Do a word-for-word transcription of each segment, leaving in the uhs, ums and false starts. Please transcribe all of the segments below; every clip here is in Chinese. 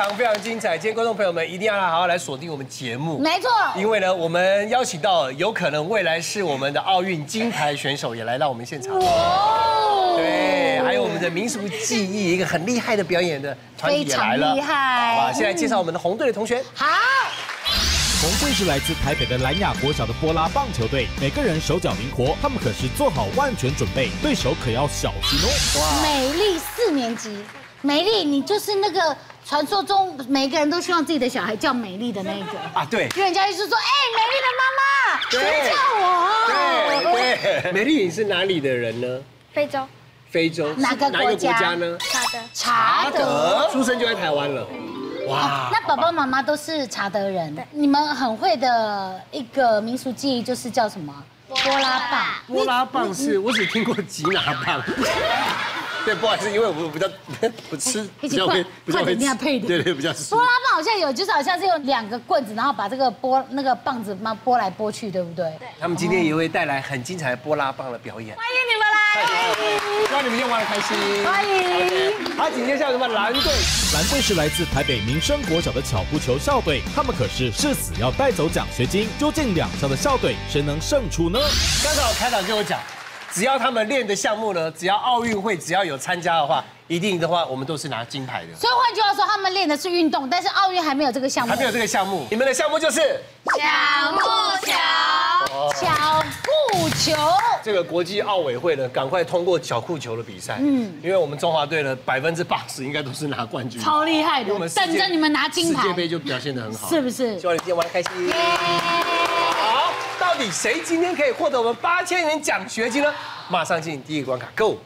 场非常精彩，今天观众朋友们一定要来好好来锁定我们节目，没错。因为呢，我们邀请到有可能未来是我们的奥运金牌选手也来到我们现场。哦，对，还有我们的民俗技艺一个很厉害的表演的团体也来了，非常厉害。好吧，现在介绍我们的红队的同学。好。 红队是来自台北的兰雅国小的波拉棒球队，每个人手脚灵活，他们可是做好万全准备，对手可要小心哦。美丽四年级，美丽，你就是那个传说中每个人都希望自己的小孩叫美丽的那个啊，对，因为人家一直说，哎，美丽的妈妈，谁叫我？对，美丽，你是哪里的人呢？非洲。 非洲哪个国家呢？查德，出生就在台湾了。哇！那爸爸妈妈都是查德人。你们很会的一个民俗技艺就是叫什么？波拉棒。波拉棒是我只听过吉拿棒。对，不好意思，因为我比较不吃，比较会比较会配的。对对，比较。波拉棒好像有，就是好像是有两个棍子，然后把这个波那个棒子嘛拨来拨去，对不对？对。他们今天也会带来很精彩的波拉棒的表演。欢迎你们来。 希望你们今天玩得开心。欢迎。好，紧接下来我们蓝队。蓝队是来自台北民生国小的巧布球校队，他们可是誓死要带走奖学金。究竟两校的校队谁能胜出呢？刚才我开导跟我讲，只要他们练的项目呢，只要奥运会只要有参加的话，一定的话我们都是拿金牌的。所以换句话说，他们练的是运动，但是奥运还没有这个项目。还没有这个项目，你们的项目就是巧布球。 巧布球，这个国际奥委会呢，赶快通过巧布球的比赛。嗯，因为我们中华队呢，百分之八十应该都是拿冠军，超厉害的。等着你们拿金牌，世界杯就表现得很好，是不是？希望你今天玩得开心。好，到底谁今天可以获得我们八千元奖学金呢？马上进第一个关卡 ，Go！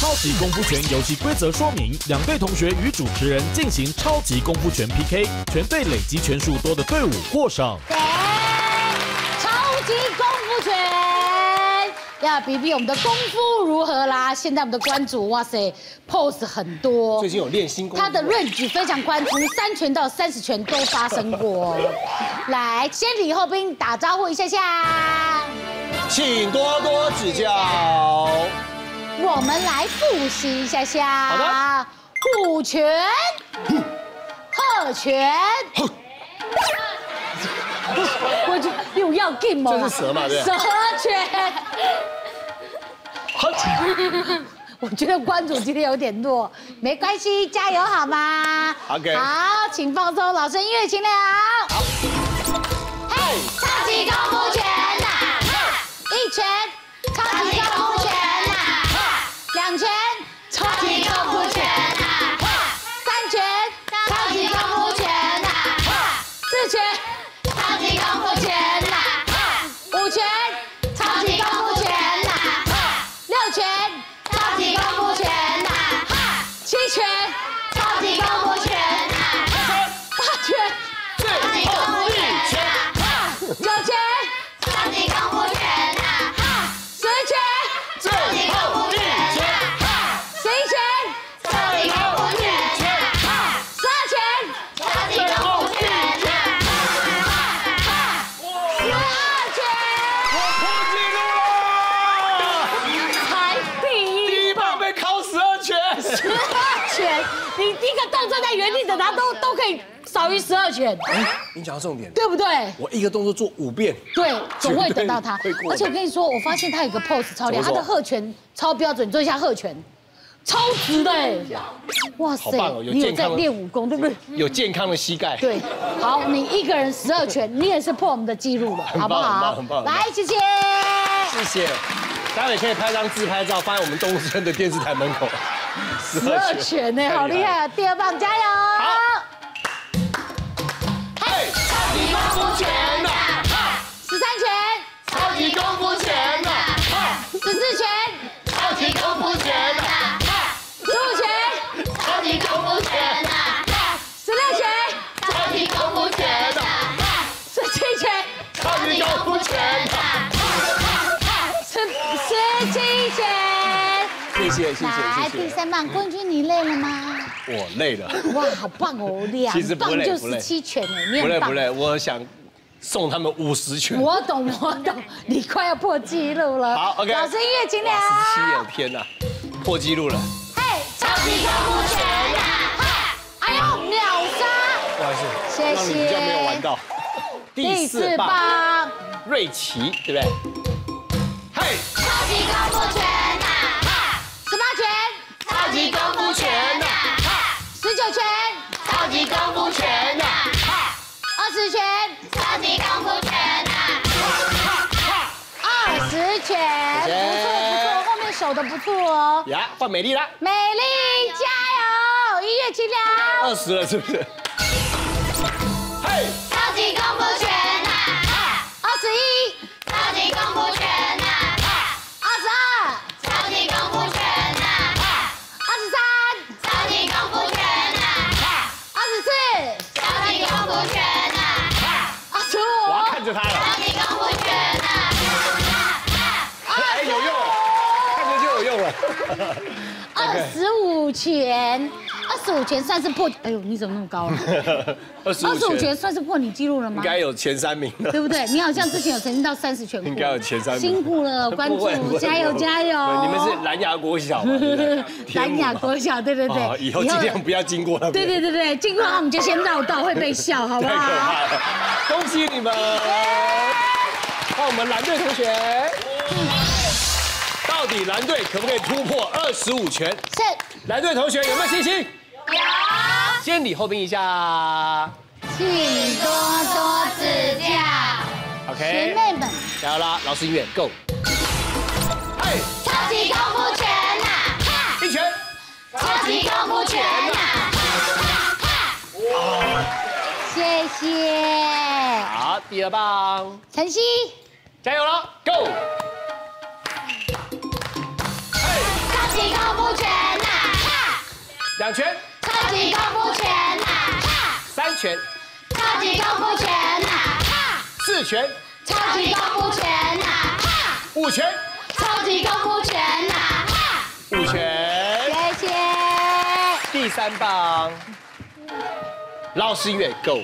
超级功夫拳游戏规则说明：两队同学与主持人进行超级功夫拳 P K， 全队累积拳数多的队伍获胜。 超级功夫拳要比比我们的功夫如何啦！现在我们的关主，哇塞 ，pose 很多。最近有练新功夫。他的论举非常宽，从三拳到三十拳都发生过。来，先礼后兵，打招呼一下下，请多多指教。我们来复习一下下。好的。虎拳，鹤拳。 我就又要 game 了，这是蛇嘛？对，蛇拳。好强！我觉得关主今天有点弱，没关系，加油好吗 ？OK。好，请放松，老师音乐请了。嘿，超级功夫拳呐！一拳，超级功夫拳呐！两拳，超级功夫拳呐！三拳，超级功夫拳呐！四拳。 少于十二拳，你讲到重点，对不对？我一个动作做五遍，对，总会等到他。而且我跟你说，我发现他有个 pose 超厉害，他的鹤拳超标准，做一下鹤拳，超直的哎！哇塞，你有在练武功对不对？有健康的膝盖。对，好，你一个人十二拳，你也是破我们的记录了，好不好？很棒，来，谢谢，谢谢。待会可以拍张自拍照，放在我们动物村的电视台门口。十二拳呢，好厉害啊！第二棒，加油！好。 来，第三棒，冠军，你累了吗？我累了。哇，好棒哦！两棒就十七拳哎，不累不累，我想送他们五十拳。我懂我懂，你快要破纪录了。好 ，OK。老师音乐请了。十七啊！天哪，破纪录了！嘿，超级功夫拳啊！哎呦，两谢谢。让你比较没有玩到。第四棒，瑞奇，对不对？嘿，超级功夫拳呐，哈！十八拳，超级功夫拳呐，哈！十九拳，超级功夫拳呐，哈！二十拳，超级功夫拳呐，哈！哈！二十拳，不错不错，后面守得不错哦。呀，换美丽啦！美丽，加油！一月七秒。二十了，是不是？ 超级功夫拳呐，二十一；超级功夫拳呐，二十二；超级功夫拳呐，二十三；超级功夫拳呐，二十四；超级功夫拳呐，二十五。我要看着他了。超级功夫拳呐，哎，有用，看着就有用了。二十五拳。 二十五拳算是破，哎呦，你怎么那么高了？二十五拳算是破你记录了吗？应该有前三名了，对不对？你好像之前有曾经到三十拳，应该有前三名。辛苦了，关注，加油加油！你们是蓝牙国小，蓝牙国小，对对对，以后尽量不要经过他们。对对对对，经过他们就先绕道，会被笑，好不好？太可怕了！恭喜你们，那我们蓝队同学，到底蓝队可不可以突破二十五拳？是。蓝队同学有没有信心？ 有，先礼后兵一下，请多多指教。OK， 学妹们，加油啦！老师音乐 ，Go。哎，超级功夫拳呐，哈，一拳，超级功夫拳呐，哈哈哈。谢谢。好，第二棒，晨曦，加油啦 ，Go。哎，超级功夫拳呐，哈，两拳。 超级功夫拳呐，哈！三拳，超级功夫拳呐，哈！四拳，超级功夫拳呐，哈！五拳，超级功夫拳呐，哈！五拳，谢谢。第三棒，老师音乐 ，Go。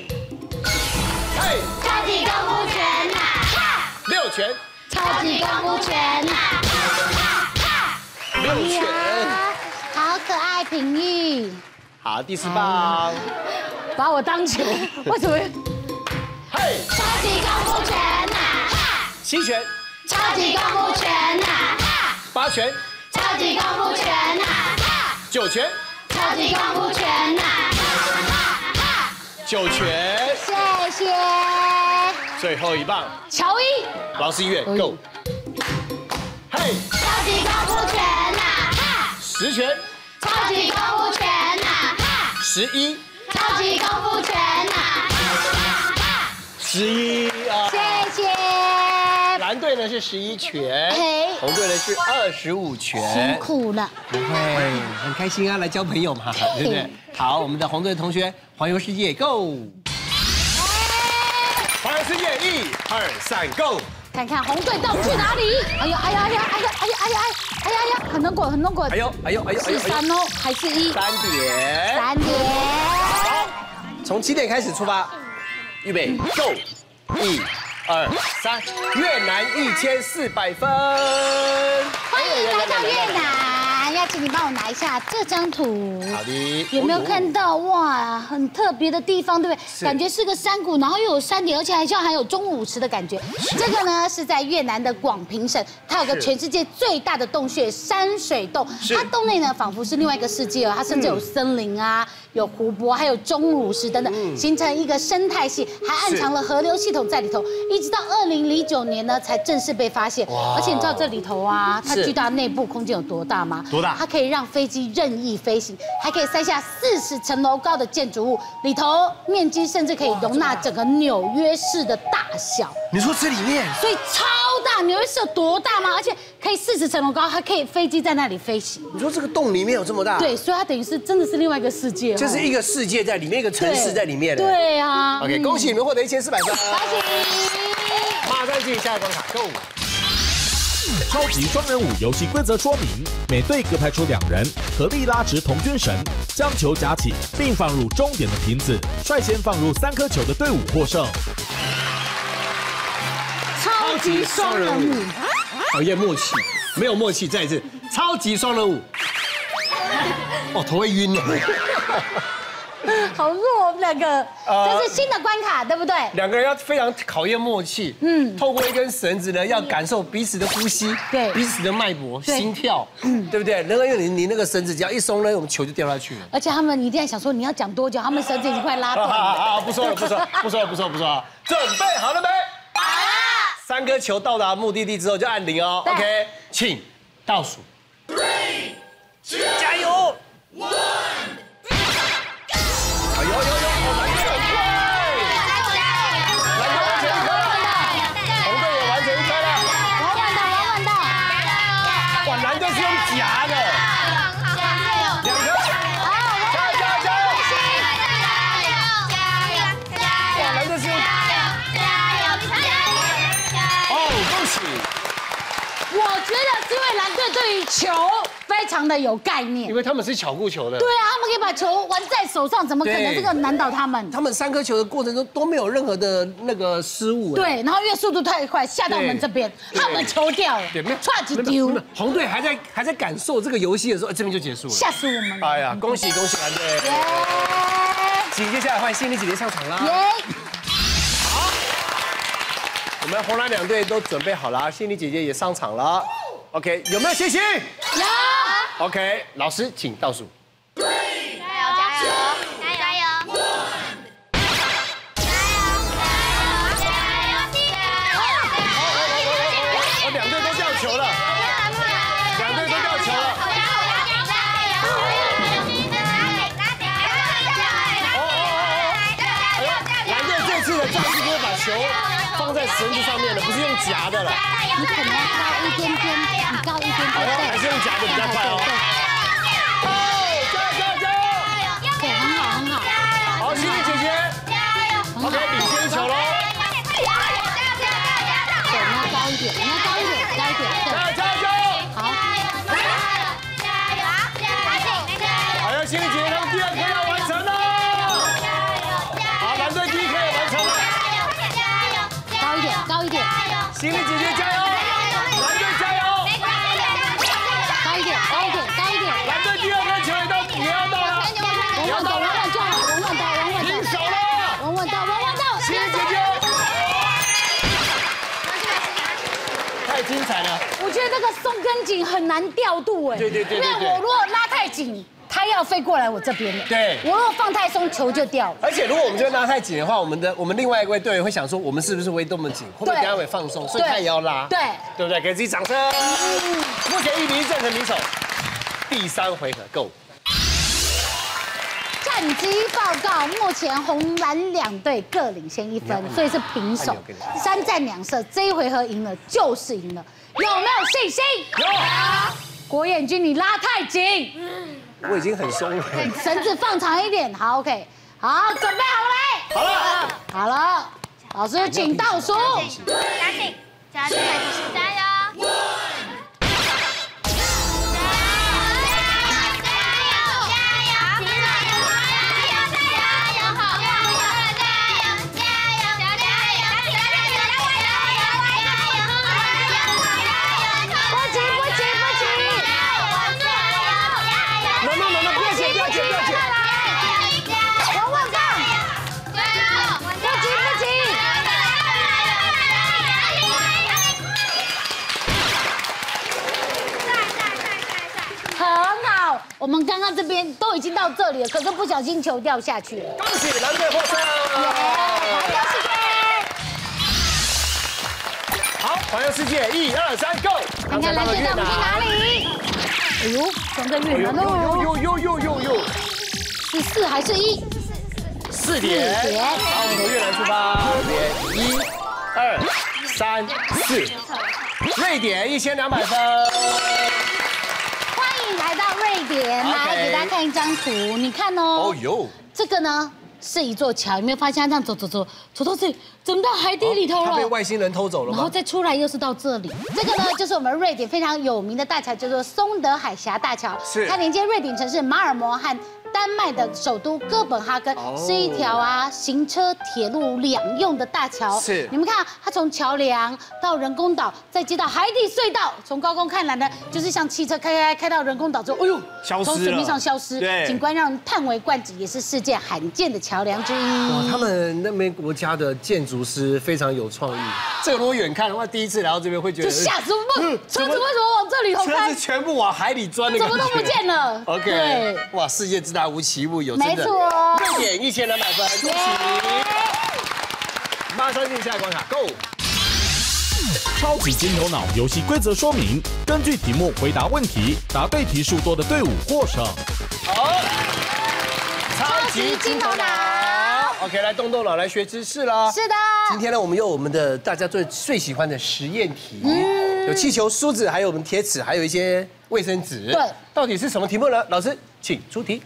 嘿，超级功夫拳呐，哈！六拳，超级功夫拳呐，哈！哈！六拳，好可爱，平玉。 好，第四棒，把我当球，为什么？嘿，超级功夫拳呐，哈！七拳，超级功夫拳呐，哈！八拳，超级功夫拳呐，哈！九拳，超级功夫拳呐，哈！哈！九拳，谢谢。最后一棒，乔伊，老师音乐 ，Go。嘿，超级功夫拳呐，哈！十拳，超级功夫拳呐。 十一，超级功夫拳呐！十一啊，谢谢。蓝队呢是十一拳，红队呢是二十五拳，辛苦了。不会，很开心啊，来交朋友嘛，对不对？好，我们的红队同学环游世界 ，Go！ 环游世界，一二三 ，Go！ 看看红队到底去哪里？哎呦哎呦哎呦哎呦哎呦哎呦哎呦哎呦！很难滚，很难滚！哎呦哎呦哎呦！是三哦，还是一？三点。三点。好，从起点开始出发，预备 ，Go！ 一、二、三，越南一千四百分。欢迎来到越南，要请你帮我拿一下这张图。好的。有没有看到哇？很特别的地方，对不对？感觉是个山谷，然后又有山顶，而且还像还有钟乳石的感觉。这个呢是在越南的广平省，它有个全世界最大的洞穴——山水洞。它洞内呢仿佛是另外一个世界哦，它甚至有森林啊，有湖泊，还有钟乳石等等，形成一个生态系，还暗藏了河流系统在里头。一直到二零零九年呢才正式被发现。而且你知道这里头啊，它巨大内部空间有多大吗？多大？它可以让飞机任意飞行，还可以塞下四十层楼高的建筑物，里头面积甚至可以容纳整个纽约市的大小。你说这里面？所以超大，纽约市有多大吗？而且可以四十层楼高，还可以飞机在那里飞行。你说这个洞里面有这么大？对，所以它等于是真的是另外一个世界，就是一个世界在里面，一个城市在里面。对啊。OK， 恭喜你们获得一千四百分。恭喜！马上进下一关卡 ，Go。 超级双人舞游戏规则说明：每队各派出两人，合力拉直童军绳，将球夹起，并放入终点的瓶子。率先放入三颗球的队伍获胜。超级双人舞，考验默契，没有默契，再一次，超级双人舞。哦，头会晕了。好弱，我们两个。呃，这是新的关卡，对不对？两个人要非常考验默契。嗯。透过一根绳子呢，要感受彼此的呼吸，对，彼此的脉搏、心跳，嗯，对不对？然后因为你你那个绳子只要一松呢，我们球就掉下去了。而且他们一定在想说你要讲多久，他们绳子已经快拉断了。啊，不说了，不说了，不说了，不说了，不说了。准备好了没？好了。三颗球到达目的地之后就按铃哦。OK， 请倒数。Three， 加油！ One。 有有有，完成一颗！来，完成一颗！红队也完成一颗了。稳稳的，稳稳的。哇，难得是用夹的。两颗。加油加油！加油加油！哇，难得是用。加油加油！哦，恭喜！我觉得是因为蓝队对于球。 非常的有概念，因为他们是巧固球的。对啊，他们可以把球玩在手上，怎么可能这个难倒他们？他们三颗球的过程中都没有任何的那个失误。对，然后因为速度太快，下到我们这边，他们球掉了，对，没有，差几丢。红队还在还在感受这个游戏的时候，这边就结束了，吓死我们了！哎呀，恭喜恭喜蓝队！请接下来换心理姐姐上场啦。好，我们红蓝两队都准备好了，心理姐姐也上场了。OK， 有没有信心？有。 OK， 老师，请倒数。加油加油加油！哦，两队都掉球了，两队都掉球了。哦，蓝队这次的战术就是把球放在绳子上面了，不是用夹的了。你可能要高一点点。 高一点，还是用夹的比较快哦。加油加油加油！对，很好很好。好，心理姐姐，加油 ！OK， 领先球喽。对，你要高一点，你要高一点，高一点。加油加油！好，加油加油！好，心理姐姐，他们第二颗要完成了。好，蓝队第一颗也完成了。高一点，高一点。心理姐姐加油！ 精彩了！我觉得这个松跟紧很难调度哎，对对对，因为我如果拉太紧，它要飞过来我这边了。对，我如果放太松，球就掉了。而且如果我们这边拉太紧的话，我们的我们另外一位队员会想说，我们是不是会这么紧？会不会等下会放松？所以他也要拉。对，对不对？给自己掌声。目前一比一战成平手。第三回合 ，Go。战绩报告：目前红蓝两队各领先一分，所以是平手。三战两胜，这一回合赢了就是赢了，有没有信心？有。国彦均，你拉太紧。嗯。我已经很松了。绳子放长一点。好 ，OK。好，准备好了没？好了。好了。老师，请倒数。加紧，加紧，加油！ 我们刚刚这边都已经到这里了，可是不小心球掉下去了。恭喜蓝队获胜！环游世界！好，环游世界，一二三 ，Go！ 看看蓝队带我们去哪里？哎呦，整个越南哦！呦呦呦呦呦！是四还是一？四点。四点。好，我们从越南出发。一、二、三、四。瑞典一千两百分。 来到瑞典，来给大家看一张图，你看哦。哦哟，这个呢是一座桥，有没有发现它这样走走走走到这里，怎么到海底里头了？它被外星人偷走了吗？然后再出来又是到这里。这个呢就是我们瑞典非常有名的大桥，叫做松德海峡大桥，是它连接瑞典城市马尔摩和丹麦的首都哥本哈根，是一条啊行车铁路两用的大桥。是，你们看，它从桥梁到人工岛，再接到海底隧道。从高空看来呢，就是像汽车开开开到人工岛之后，哎呦，消失了，从水面上消失，景观让人叹为观止，也是世界罕见的桥梁之一。哇，他们那边国家的建筑师非常有创意。这个如果远看的话，第一次来到这边会觉得就吓死我们，车子为什么往这里头开？车子全部往海里钻的感觉，什么都不见了。OK， 哇，世界之大无奇不有，真的。没错，六点一千两百分，恭喜你！马上进下一关卡 ，Go！ 超级金头脑游戏规则说明：根据题目回答问题，答对题数多的队伍获胜。好，超级金头脑。 OK， 来动动脑，来学知识啦！是的，今天呢，我们有我们的大家最最喜欢的实验题，嗯、有气球、梳子，还有我们铁尺，还有一些卫生纸。对，到底是什么题目呢？老师，请出题。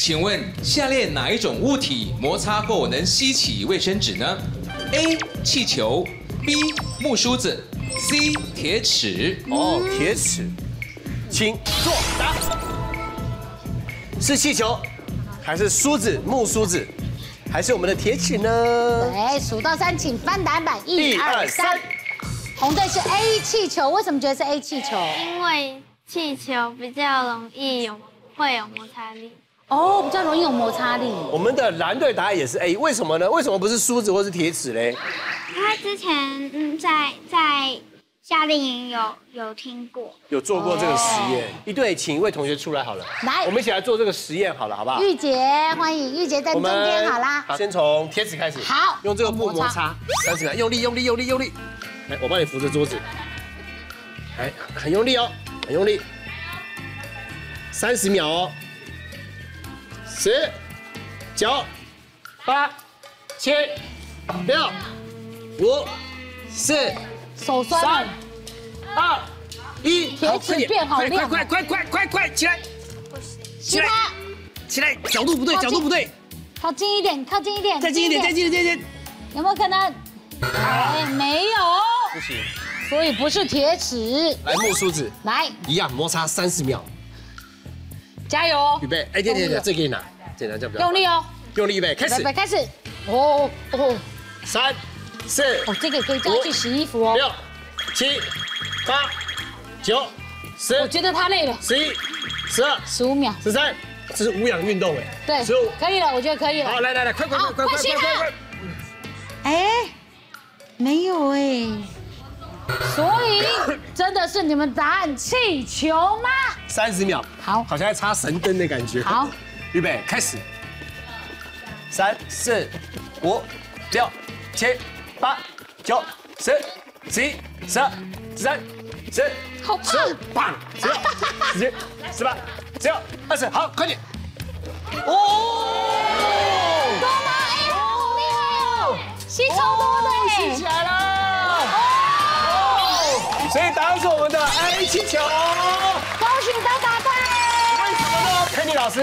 请问下列哪一种物体摩擦后能吸起卫生纸呢 ？A. 气球 B. 木梳子 C. 铁尺。哦，铁尺，请作答。是气球，还是梳子、木梳子？ 还是我们的铁尺呢？对，数到三，请翻答案板。一、二、三。红队是 A 气球，为什么觉得是 A 气球？因为气球比较容易有会有摩擦力。哦，比较容易有摩擦力。我们的蓝队答案也是 A， 为什么呢？为什么不是梳子或是铁尺嘞？他之前嗯在在夏令营有有听过，有做过这个实验。一队请一位同学出来好了，来，我们一起来做这个实验好了，好不好？玉洁，欢迎玉洁在中间好啦。先从贴纸开始，好，用这个布摩擦三十秒，用力，用力，用力，用力。来，我帮你扶着桌子，来，很用力哦，很用力。三十秒哦，十、九、八、七、六、五、四。 手酸了，三、二、一，铁尺变好亮，快快快快快快起来，起来，起来，角度不对，角度不对，靠近一点，靠近一点，再近一点，再近一点，再近，有没有可能？哎，没有，不行，所以不是铁尺，来木梳子，来，一样摩擦三十秒，加油，预备，哎，对对对，这给你拿，简单，这样比较用力哦，用力预备，开始，开始，哦哦，三。 四，哦，这个可以这样去洗衣服哦。六、七、八、九、十，我觉得他累了。十一、十二、十五秒、十三，这是无氧运动哎。对，十五，可以了，我觉得可以了。好，来来来，快快快快快快快！哎，没有哎，所以真的是你们答案气球吗？三十秒，好，好像在插神灯的感觉。好，预备，开始。三、四、五、六、七。 八、九、十、十一、十二、十三、十、好棒！棒！十、十七、十八、十九、二十，好，快点！哦，多吗？哎，好厉害哦！吸超多的哎，吸起来了！哦，所以答案是我们的 A 气球。恭喜你答答对！为什么呢 ？Penny 老师，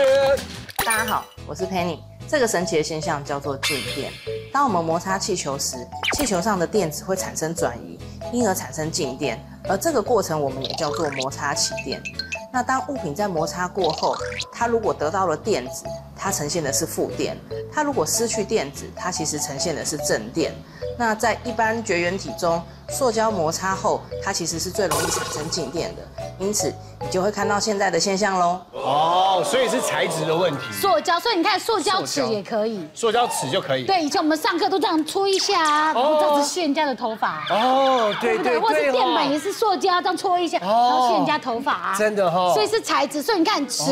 大家好，我是 Penny。 这个神奇的现象叫做静电。当我们摩擦气球时，气球上的电子会产生转移，因而产生静电。而这个过程我们也叫做摩擦起电。那当物品在摩擦过后，它如果得到了电子，它呈现的是负电；它如果失去电子，它其实呈现的是正电。那在一般绝缘体中，塑胶摩擦后，它其实是最容易产生静电的。因此，你就会看到现在的现象喽。 哦， oh, 所以是材质的问题。塑胶，所以你看，塑胶尺也可以，塑胶尺就可以。对，以前我们上课都这样搓一下啊，然后这样子吸人家的头发。哦，对对对。或者是垫板也是塑胶，这样搓一下，然后吸人家头发。真的哈。所以是材质，所以你看尺，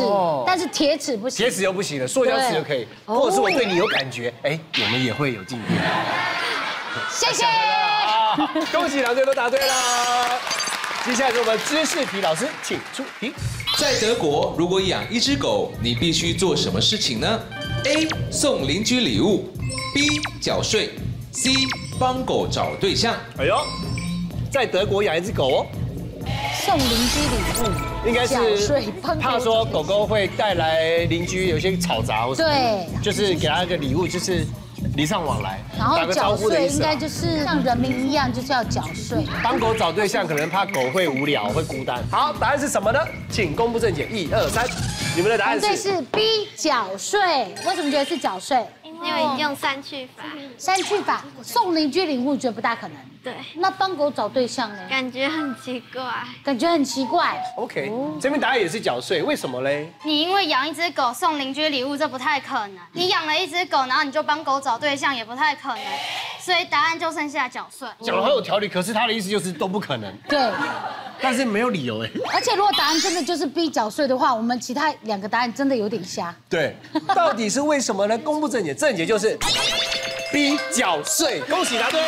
但是铁尺不行。铁尺又不行了，塑胶尺就可以。或者是我对你有感觉，哎，我们也会有静电。谢谢。恭喜两队都答对啦。接下来是我们知识题，老师请出题。 在德国，如果养一只狗，你必须做什么事情呢 ？A. 送邻居礼物 ，B. 缴税 ，C. 帮狗找对象。哎呦，在德国养一只狗哦，送邻居礼物，应该是怕说狗狗会带来邻居有些吵杂，对，就是给它一个礼物，就是礼尚往来，然后缴税应该就是像人民一样，就是要缴税。帮狗找对象，可能怕狗会无聊，会孤单。好，答案是什么呢？请公布正解，一二三。你们的答案是？对，是 B 缴税。为什么觉得是缴税？因为用删去法。删去法，送邻居领物觉得不大可能。对。那帮狗找对象呢？感觉很奇怪。感觉很奇怪。OK， 这边答案也是缴税，为什么嘞？你因为养一只狗送邻居礼物，这不太可能。你养了一只狗，然后你就帮狗找对象，也不太可能。所以答案就剩下缴税。讲的很有条理，可是他的意思就是都不可能。对。但是没有理由哎。而且如果答案真的就是 B 缴税的话，我们其他两个答案真的有点瞎。对，到底是为什么呢？公布正解，正解就是 B 缴税。恭喜答对！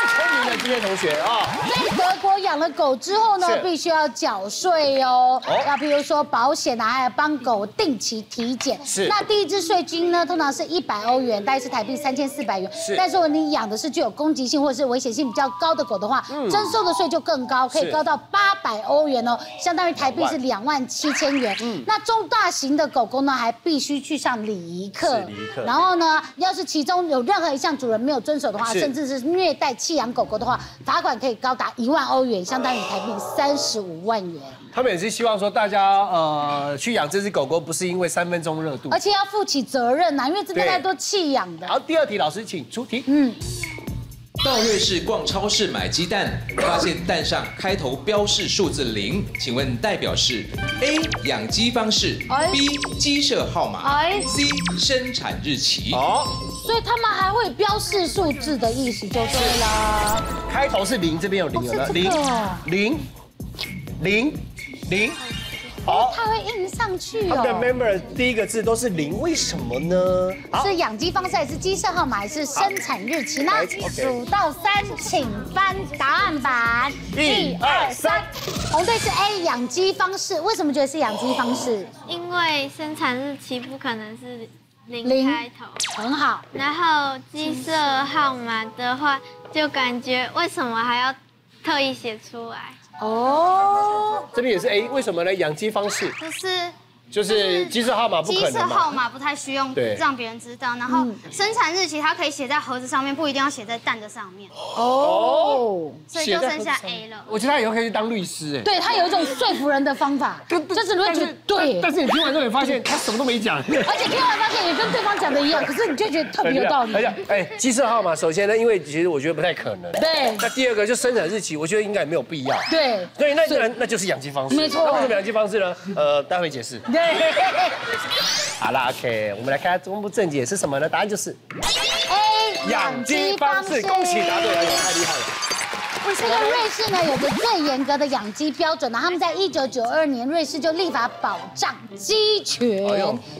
太聪明了，今天同学啊。所以德国养了狗之后呢，必须要缴税哦。那比如说保险啊，还有帮狗定期体检。是。那第一支税金呢，通常是一百欧元，大概是台币三千四百元。是。但是如果你养的是具有攻击性或者是危险性比较高的狗的话，征收的税就更高，可以高到八百欧元哦，相当于台币是两万七千元。嗯。那中大型的狗狗呢，还必须去上礼仪课。礼仪课。然后呢，要是其中有任何一项主人没有遵守的话，甚至是虐待弃养狗狗的话，罚款可以高达一万欧元，相当于台币三十五万元。他们也是希望说，大家呃去养这只狗狗，不是因为三分钟热度，而且要负起责任呐、啊，因为真的太多弃养的。好，第二题，老师请出题。嗯，到瑞士逛超市买鸡蛋，发现蛋上开头标示数字零，请问代表是 A 养鸡方式 ，B 鸡舍号码 ，C 生产日期。好。所以他们还会标示数字的意思就对啦。开头是零，这边有零，有没有？零零零零，好，它会印上去哦。它的 member 第一个字都是零，为什么呢？是养鸡方式，还是鸡舍号码，还是生产日期呢？数到三，请翻答案板。一二三，红队是 A 养鸡方式，为什么觉得是养鸡方式？因为生产日期不可能是。零开头，很好。然后鸡舍号码的话，就感觉为什么还要特意写出来？哦，这边也是 A， 为什么呢？养鸡方式就是就是鸡舍号码不可能，鸡舍号码不太需要让别人知道。然后生产日期它可以写在盒子上面，不一定要写在蛋的上面。哦，所以就剩下 A 了。我觉得他以后可以去当律师哎。对，他有一种说服人的方法，就是你会觉得对。但是你听完之后，你发现他什么都没讲。而且听完发现也跟对方讲的一样，可是你就觉得特别有道理。而且，哎，鸡舍号码首先呢，因为其实我觉得不太可能。对。那第二个就生产日期，我觉得应该也没有必要。对。对，那那那就是养鸡方式。没错。那为什么养鸡方式呢？呃，待会解释。好啦 ，OK， 我们来看公布正解是什么呢？答案就是 A 养鸡方式。恭喜答对，太厉害了！这个瑞士呢有个最严格的养鸡标准呢，他们在一九九二年瑞士就立法保障鸡权，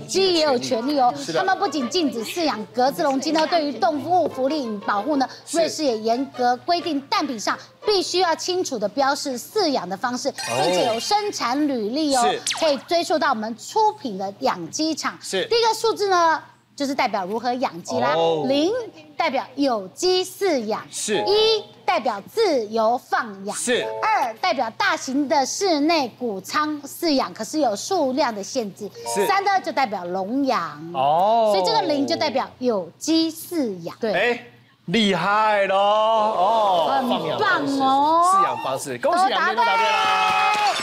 鸡也有权利哦。他们不仅禁止饲养格子笼鸡呢，对于动物福利与保护呢，瑞士也严格规定蛋品上。必须要清楚的标示饲养的方式，并且有生产履历哦，可以追溯到我们出品的养鸡场。是第一个数字呢，就是代表如何养鸡啦。零代表有机饲养，是一代表自由放养，是二代表大型的室内谷仓饲养，可是有数量的限制。三呢就代表笼养哦，所以这个零就代表有机饲养。对。厉害喽！哦，很棒哦，饲养方式，恭喜两位都答对啦！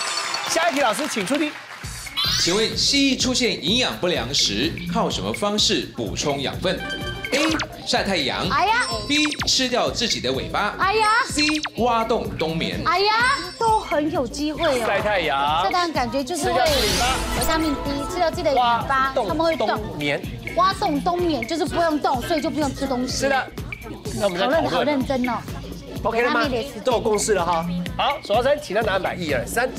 下一题，老师请出题。请问蜥蜴出现营养不良时，靠什么方式补充养分 ？A. 晒太阳。哎呀。B. 吃掉自己的尾巴。哎呀。C. 挖洞冬眠。哎呀，都很有机会哦。晒太阳。晒太阳感觉就是会维他命 D， 吃掉自己的尾巴，他们会冬眠。挖洞冬眠就是不用动，所以就不用吃东西。是的。那我们讨论好认真哦 ，OK 了吗？都有共识了哈。好，数到三，请他拿满一二三。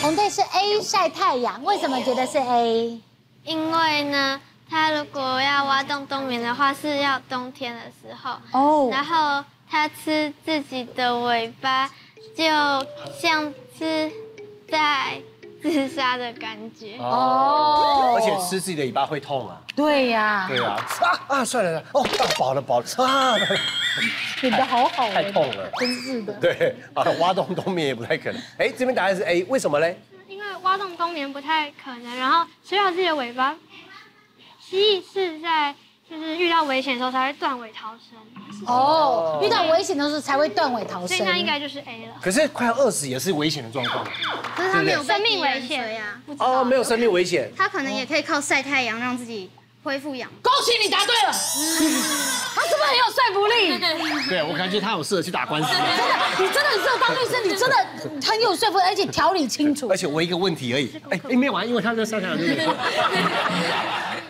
红队是 A 晒太阳，为什么觉得是 A？ 因为呢，它如果要挖洞冬眠的话，是要冬天的时候哦。然后它吃自己的尾巴，就像是在自杀的感觉哦。而且吃自己的尾巴会痛啊。对呀，对呀，啊啊，算了，哦，饱了饱了，啊，你的好好，太痛了，真是的。对，啊，挖洞冬眠也不太可能。哎，这边答案是 A， 为什么嘞？因为挖洞冬眠不太可能，然后吃掉自己的尾巴，蜥蜴是在就是遇到危险的时候才会断尾逃生。哦，遇到危险的时候才会断尾逃生。所以那应该就是 A 了。可是快饿死也是危险的状况。可是他没有生命危险呀。哦，没有生命危险。他可能也可以靠晒太阳让自己恢复氧。恭喜你答对了。他是不是很有说服力？对，我感觉他有适合去打官司。真的，你真的很适合当律师，你真的很有说服力，而且条理清楚。而且我一个问题而已。哎，没有完，因为他在晒太阳。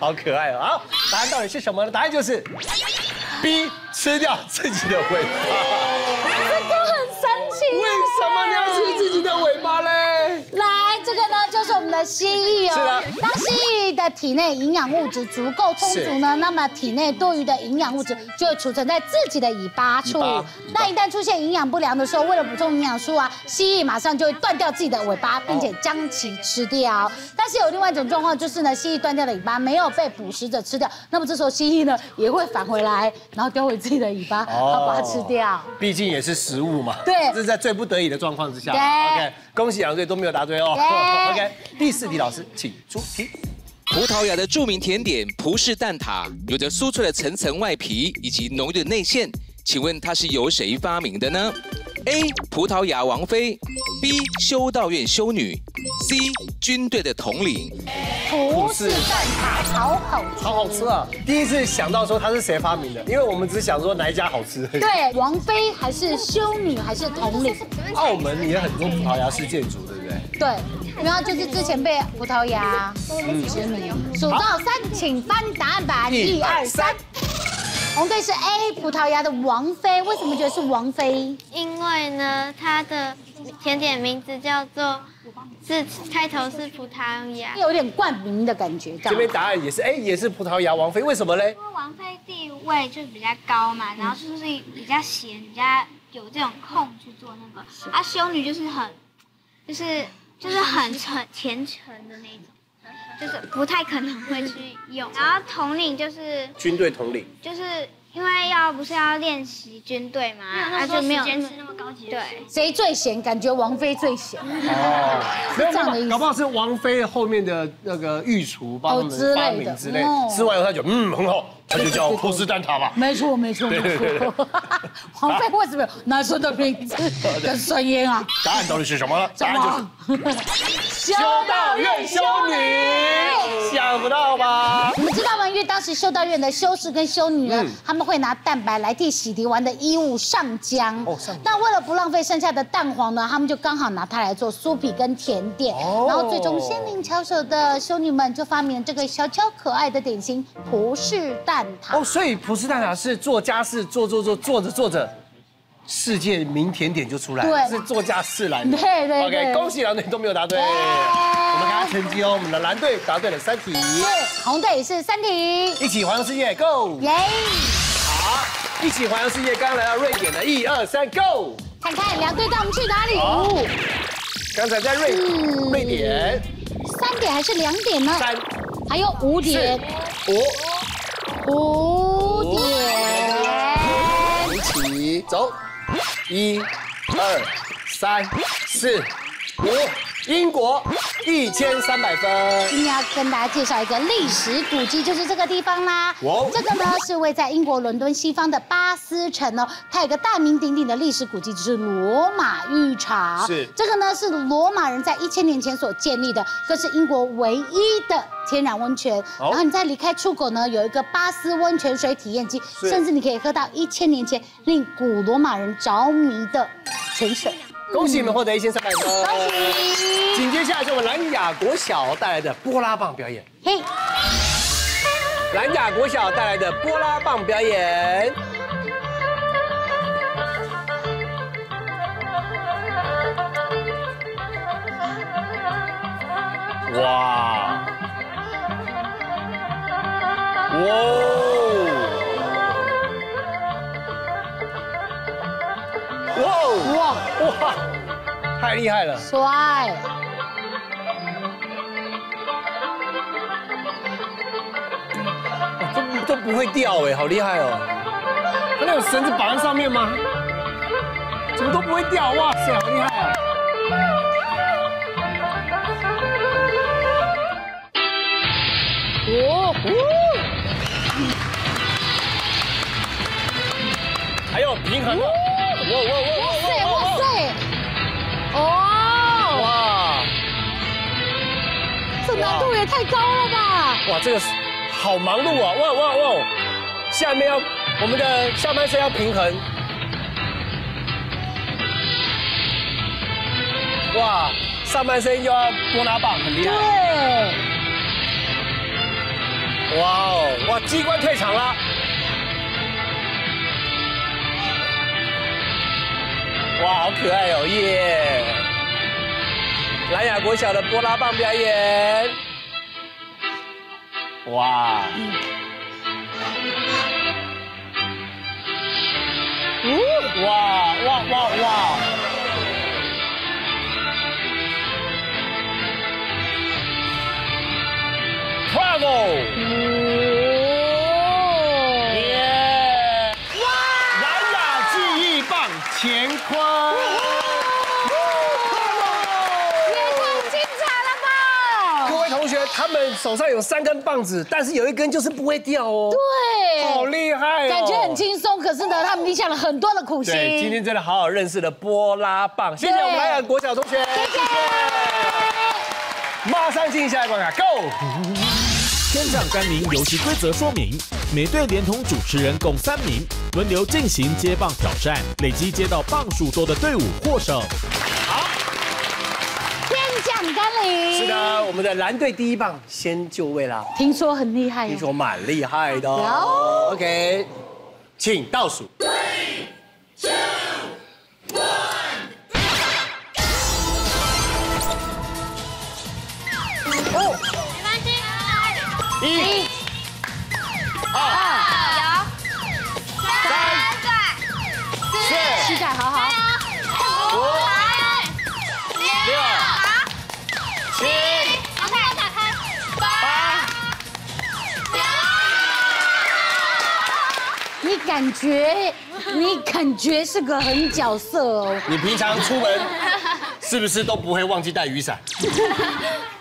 好可爱哦！好，答案到底是什么呢？答案就是 B， 吃掉自己的尾巴。这个很神奇。为什么你要吃自己的尾巴嘞？来，这个呢就是我们的蜥蜴哦。是啊。当蜥蜴的体内营养物质足够充足呢，那么体内多余的营养物质就会储存在自己的尾巴处。那一旦出现营养不良的时候，为了补充营养素啊，蜥蜴马上就会断掉自己的尾巴，并且将其吃掉。 但是有另外一种状况，就是呢，蜥蜴断掉的尾巴没有被捕食者吃掉，那么这时候蜥蜴呢也会返回来，然后叼回自己的尾巴，然后把它吃掉。毕竟也是食物嘛。对，这是在最不得已的状况之下。对。OK， 恭喜两队都没有答对哦。OK， 第四题，老师请出题。葡萄牙的著名甜点葡式蛋挞，有着酥脆的层层外皮以及浓郁的内馅，请问它是由谁发明的呢？ A 葡萄牙王妃 ，B 修道院修女 ，C 军队的统领。葡式蛋挞好好吃，好好吃啊！第一次想到说它是谁发明的，因为我们只想说哪一家好吃。对，王妃还是修女还是统领？澳门也很多葡萄牙式建筑，对不对？对，然后就是之前被葡萄牙殖民。数到三，请翻答案板，一二三。 红队是 A， 葡萄牙的王妃。为什么觉得是王妃？因为呢，它的甜点名字叫做是开头是葡萄牙，有点冠名的感觉。这边答案也是 A， 也是葡萄牙王妃。为什么嘞？因为王妃地位就比较高嘛，然后就是比较闲，比较有这种空去做那个。啊，修女就是很，就是就是很虔虔诚的那种。 就是不太可能会去用，然后统领就是军队统领，就是因为要不是要练习军队嘛，那就没有坚持那么高级。对，谁最闲？感觉王妃最闲。哦，没有这样的意思。搞不好是王妃后面的那个御厨帮他们发明之类，吃完以后他就嗯很好，他就叫葡式蛋挞吧。没错没错没错。王妃为什么有男生的名字跟声音啊？答案到底是什么呢？答案就是修道院修女。 想不到吧？你们知道吗？因为当时修道院的修士跟修女呢，嗯、他们会拿蛋白来替洗涤完的衣物上浆。哦，上浆。那为了不浪费剩下的蛋黄呢，他们就刚好拿它来做酥皮跟甜点。哦。然后最终心灵巧手的修女们就发明了这个小巧可爱的点心——葡式蛋挞。哦，所以葡式蛋挞是做家事，做做做，做着做着。 世界名甜点就出来了，是做家事来的。对对 ，OK， 恭喜蓝队都没有答对。我们看看成绩哦，我们的蓝队答对了三题，红队也是三题。一起环游世界 ，Go！ 耶！好，一起环游世界，刚刚来到瑞典的一二三 Go！ 看看两队带我们去哪里？刚才在瑞瑞典，三点还是两点呢？三，还有五点，五，五点，一起走。 一、二、三、四、五，英国一千三百分。今天要跟大家介绍一个历史古迹，就是这个地方啦。哦，这个呢是位在英国伦敦西方的巴斯城哦，它有一个大名鼎鼎的历史古迹，就是罗马浴场。是，这个呢是罗马人在一千年前所建立的，更是英国唯一的天然温泉。然后你在离开出口呢，有一个巴斯温泉水体验机，甚至你可以喝到一千年前令古罗马人着迷。 迷的泉水，恭喜你们获得一千三百分。恭喜！紧接下来是我们兰雅国小带来的波拉棒表演。嘿，兰雅国小带来的波拉棒表演。哇！哇！ 哇哇，太厉害了！帅！都都不会掉哎，好厉害哦！它那有绳子绑在上面吗？怎么都不会掉？哇塞，好厉害啊！哦，平衡了，哇哇哇！哇塞哇塞！哦！哇！这难度也太高了吧！哇，这个好忙碌啊！哇哇哇！下面要我们的下半身要平衡。哇，上半身又要多拿棒，很厉害。对。哇哦！哇，机关退场了。 哇，好可爱哦！耶！兰雅国小的波拉棒表演。哇！哇哇哇哇！Bravo！ 乾坤，也太精彩了吧！各位同学，他们手上有三根棒子，但是有一根就是不会掉哦。对，好厉害哦！感觉很轻松，可是呢，他们立下了很多的苦心。对，今天真的好好认识了波拉棒，谢谢我们兰雅国小同学，谢谢。马上进下一关卡 ，Go！ 天长甘霖游戏规则说明：每队连同主持人共三名，轮流进行接棒挑战，累积接到棒数多的队伍获胜。好，天长甘霖。是的，我们的蓝队第一棒先就位啦。听说很厉害。听说蛮厉害的。有。OK， 请倒数。three, two, one。 一、二、摇、三、四、膝盖好好、五、六、七、打开打开、八、九。你感觉，你感觉是个狠角色哦。你平常出门是不是都不会忘记带雨伞？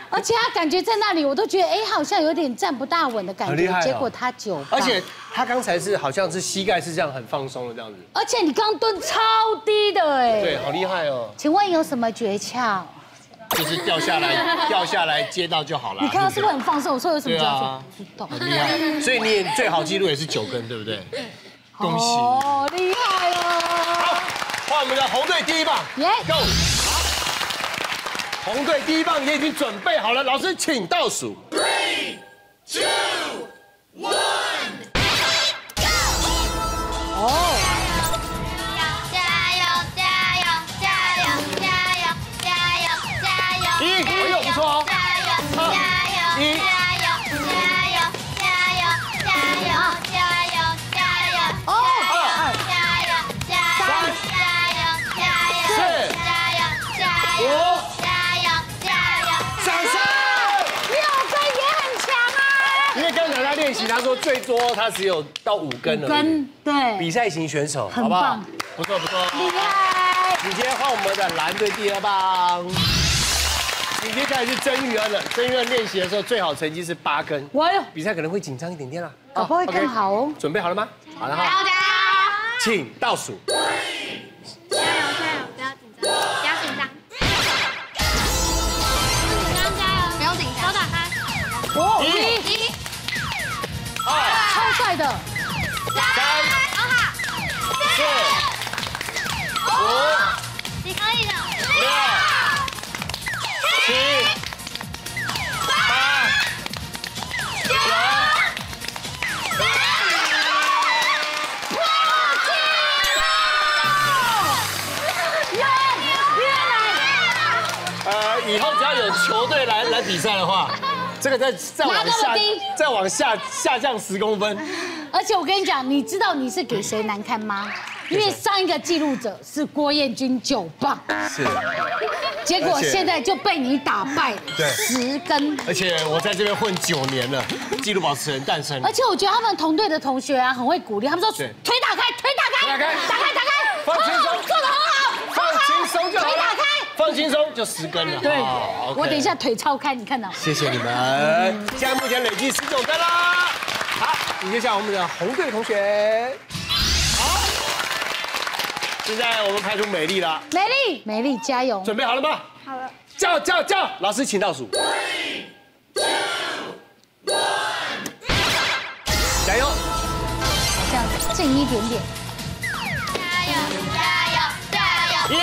而且他感觉在那里，我都觉得哎，好像有点站不大稳的感觉。哦、结果他九，而且他刚才是好像是膝盖是这样很放松的这样子。而且你刚蹲超低的哎。对，好厉害哦。请问有什么诀窍？就是掉下来，掉下来接到就好了。你看他是不是很放松？我说有什么诀窍？不懂。很厉害。所以你最好记录也是九根，对不对？恭喜。哦，厉害哦。好，换我们的红队第一棒。耶 ，Go。 红队第一棒也已经准备好了，老师请倒数。three, two, one， go！ 哦，加油加油加油加油加油加油！一，哎呦不错哦。加油加油加油加油加油加油加油！哦，二，加油加油加油加油加油！五。 练习，他说最多他只有到五根了。根，对。比赛型选手，好不好？不错不错。厉害！直接换我们的蓝队第二棒。紧接下来是曾玉恩了，曾玉恩练习的时候最好成绩是八根。哇哟！比赛可能会紧张一点点啦，搞不好会更好哦。准备好了吗？好了哈。大家，请倒数。加油加油！不要紧张，不要紧张。加油加油！不要紧张，手打开。哦，一。 二，超帅的！三，四，五，你可以的！六，七，八，九，十，破纪录！越来越来！呃，以后只要有球队来来比赛的话。 这个再再往下，再往下下降十公分。而且我跟你讲，你知道你是给谁难堪吗？因为上一个记录者是郭彦均九棒，是，结果现在就被你打败十根。而且我在这边混九年了，纪录保持人诞生。而且我觉得他们同队的同学啊，很会鼓励，他们说腿打开，腿打开，打开，打开，打开，放轻松，做得很好，放轻松就好，腿打开。 放轻松就十根了。对，我等一下腿超开，你看到？谢谢你们。现在目前累计十九根啦。好，接下来我们的红队同学。好，现在我们排除美丽了，美丽，美丽加油！准备好了吗？好了，叫叫叫！老师，请倒数。加油！想近一点点。加油！加油！加油！一。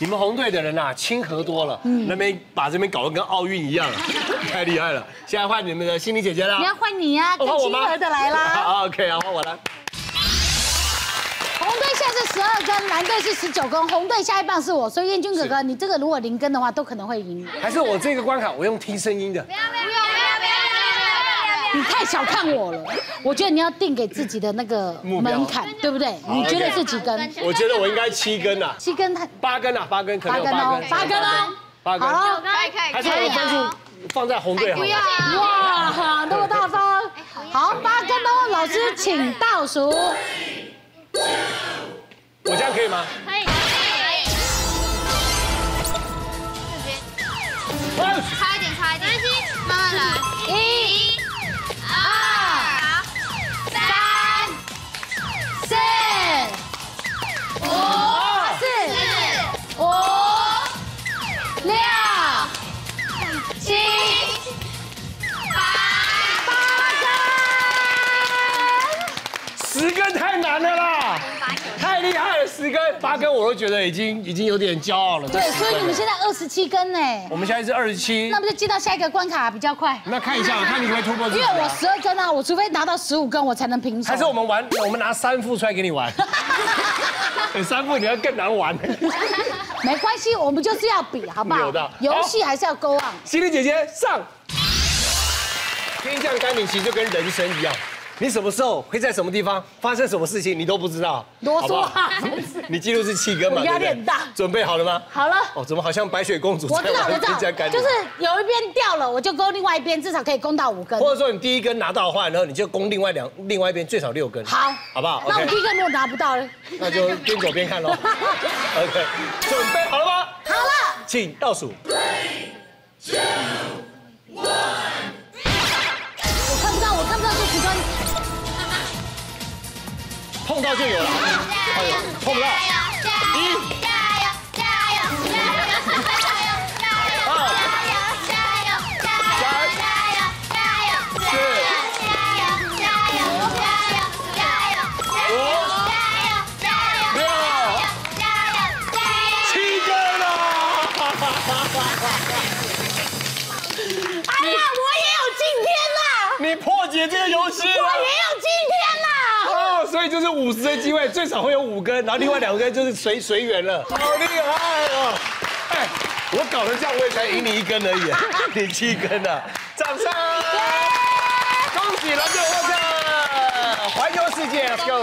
你们红队的人呐，亲和多了，那边把这边搞得跟奥运一样，太厉害了。现在换你们的心理姐姐啦，你要换你呀，更亲和的来啦。OK 啊，换我来。红队现在是十二根，蓝队是十九根，红队下一棒是我，所以彦均哥哥，你这个如果零根的话，都可能会赢。还是我这个关卡，我用听声音的。不要不要不要不要不要！你太小看我了，我觉得你要定给自己的那个门槛，对不对？你觉得是几根？我觉得我应该七根呐。七根太。 八根啊，八根可能有八根，八根哦，八根，好，还是我分数放在红队好。哇，那么大方，好，八根哦，老师请倒数。我这样可以吗？可以，可以。差一点，差一点，慢慢来。一、二、三、四、五。 十根八根我都觉得已经已经有点骄傲了。对，所以你们现在二十七根呢。我们现在是二十七，那不就进到下一个关卡比较快？那看一下，看你会突破。因为我十二根啊，我除非拿到十五根，我才能平手。还是我们玩，我们拿三副出来给你玩。三副你要更难玩。没关系，我们就是要比，好不好？有的。游戏还是要go on。心理姐姐上。天降甘霖其实就跟人生一样。 你什么时候会在什么地方发生什么事情，你都不知道，啰嗦啊！你记录是七根嘛？压力很大。准备好了吗？好了。哦，怎么好像白雪公主？我知道，我知道，就是有一边掉了，我就勾另外一边，至少可以攻到五根。或者说你第一根拿到的话，然后你就攻另外两另外一边，最少六根。好，好不好？那我第一根如果拿不到呢？那就边走边看喽。OK， 准备好了吗？好了，请倒数。我看不到，我看不到这几根。 碰到就有了，哎呦，碰不到！一，加油，加油，加油，加油，二，加油，加油，加油，加油，四，加油，加油，加油，加油，五，加油，加油，六，加油，加油，七个了！哎呀，我也有今天啦！你破解这个游戏，我也有今天啦！ 所以就是五十的机会，最少会有五根，然后另外两根就是随随缘了。好厉害哦！哎，我搞成这样，我也才赢你一根而已，你七根啊！掌声！恭喜蓝队获胜，环游世界 ，Let's go！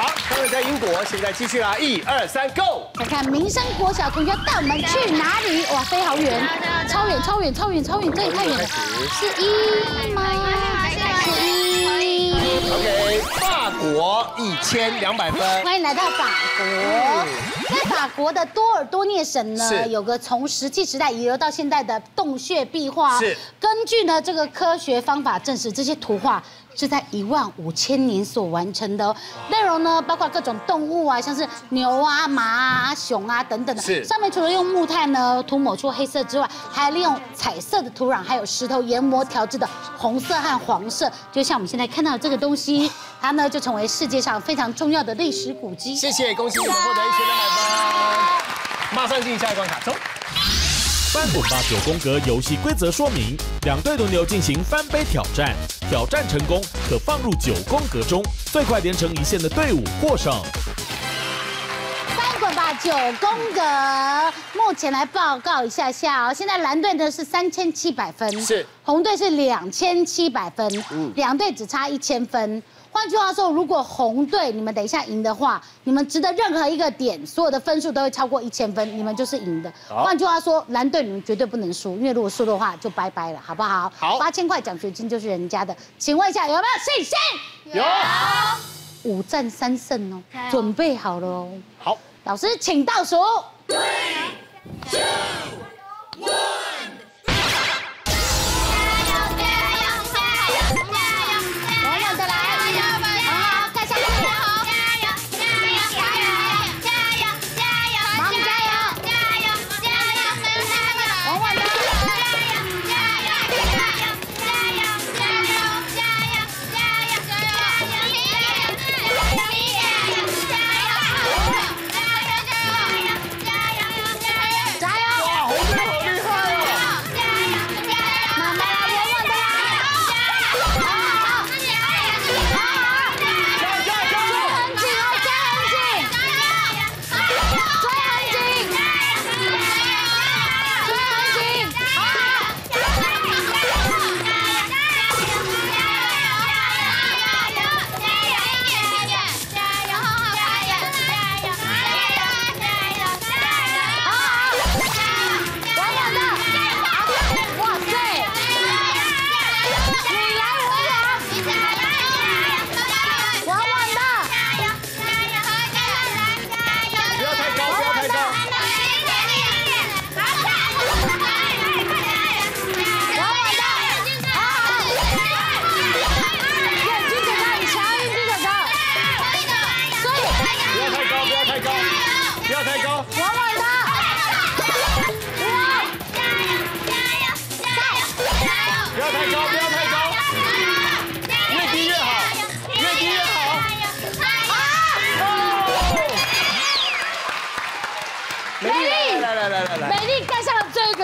好，刚才在英国，现在继续啦，一二三 ，Go！ 看看民生国小同学带我们去哪里？哇，飞好远，超远，超远，超远，超远，这也太远了，是一吗？是一。 OK， 法国一千两百分。欢迎来到法国。在法国的多尔多涅省呢，有个从石器时代遗留到现代的洞穴壁画。是。根据呢这个科学方法证实，这些图画是在一万五千年所完成的。内容呢包括各种动物啊，像是牛啊、马啊、熊啊等等的。是。上面除了用木炭呢涂抹出黑色之外，还利用彩色的土壤还有石头研磨调制的红色和黄色，就像我们现在看到的这个东西。 它呢就成为世界上非常重要的历史古迹。谢谢，恭喜我们获得一千两百分。马上进下一关卡，走。翻滚吧九宫格游戏规则说明：两队轮流进行翻杯挑战，挑战成功可放入九宫格中，最快连成一线的队伍获胜。 翻滚吧九宫格，目前来报告一下下哦。现在蓝队呢是三千七百分，是红队是两千七百分，嗯，两队只差一千分。换句话说，如果红队你们等一下赢的话，你们值得任何一个点，所有的分数都会超过一千分，你们就是赢的。换句话说，蓝队你们绝对不能输，因为如果输的话就拜拜了，好不好？好，八千块奖学金就是人家的，请问一下有没有信心？有，五战三胜哦，准备好了哦。好，老师请倒数。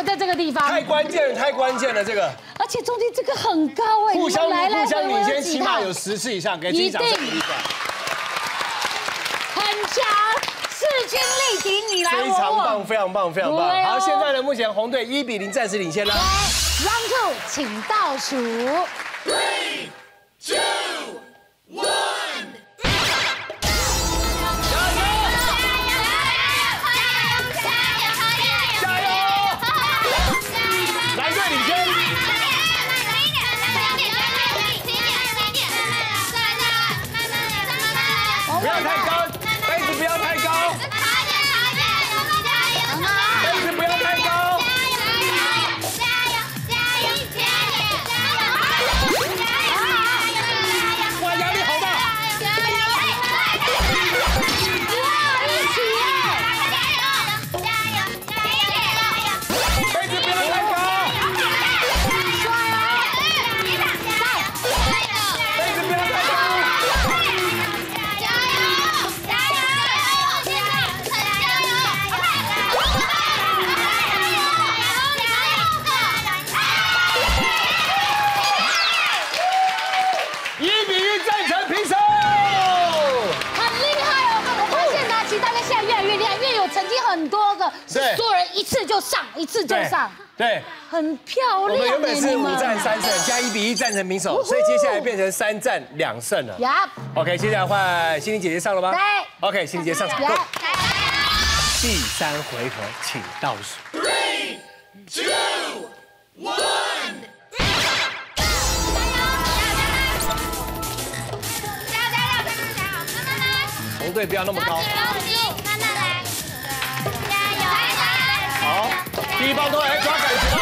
在这个地方太关键了，太关键了，这个，而且中间这个很高哎，互相互相领先，起码有十次以上，给自己掌声鼓励一下。很强，势均力敌，你来我往。非常棒，非常棒，非常棒。好，现在呢，目前红队一比零暂时领先啦。Round two， 请倒数。Three, two, one。对，很漂亮。我们原本是五战三胜加一比一战成平手，所以接下来变成三战两胜了。OK， 接下来换心灵姐姐上了吗？对。OK， 心灵姐姐上场。第三回合，请倒数。Three, two, one。红队不要那么高。好，第一棒都来抓感觉，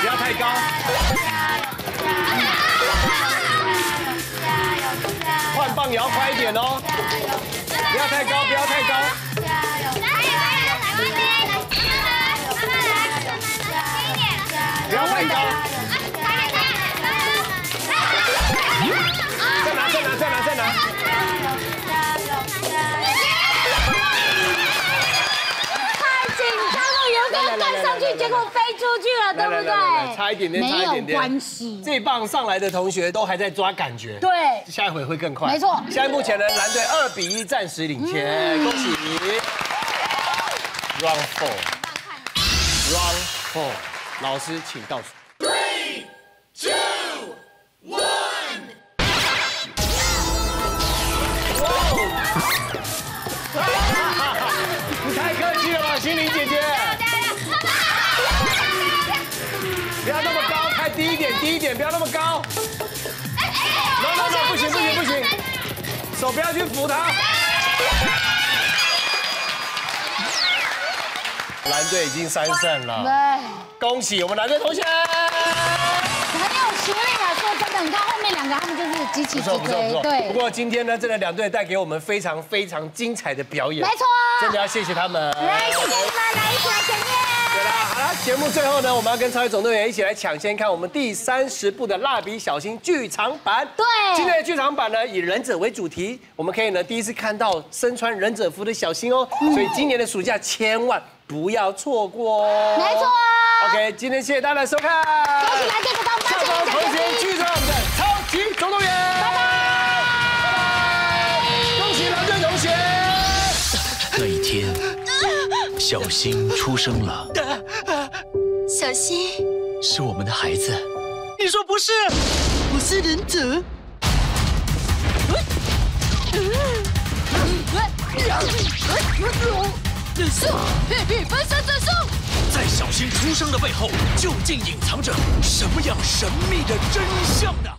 不要太高。换棒也要快一点哦，不要太高，不要太高。不要太高。再拿，再拿，再拿，再拿。 站上去，结果飞出去了，对不对？差一点点，没有关系。这一棒上来的同学都还在抓感觉，对，下一回会更快。没错，现在目前呢，蓝队二比一暂时领先，恭喜。Round four, round four， 老师请倒数。Three, two, one。心灵姐姐，不要那么高，拍低一点，低一点，不要那么高。no no no， 不行不行不行，手不要去扶他。蓝队已经三胜了，恭喜我们蓝队同学。 实力来说真的很高，后面两个他们就是极其不错。对，不过今天呢，真的两队带给我们非常非常精彩的表演，没错，真的要谢谢他们。来，谢谢你们，来一起来前面。对啦，好啦，节目最后呢，我们要跟超级总动员一起来抢先看我们第三十部的《蜡笔小新》剧场版。对，今天的剧场版呢，以忍者为主题，我们可以呢第一次看到身穿忍者服的小新哦，所以今年的暑假千万不要错过哦。没错。 OK， 今天谢谢大家的收看，恭喜来电的高下方同学聚上我们的超级总动员，拜拜，恭喜蓝队同学。那一天，小新出生了。小新是我们的孩子。你说不是？我是忍者。忍术，霹雳分身忍术。 在小新出生的背后，究竟隐藏着什么样神秘的真相呢？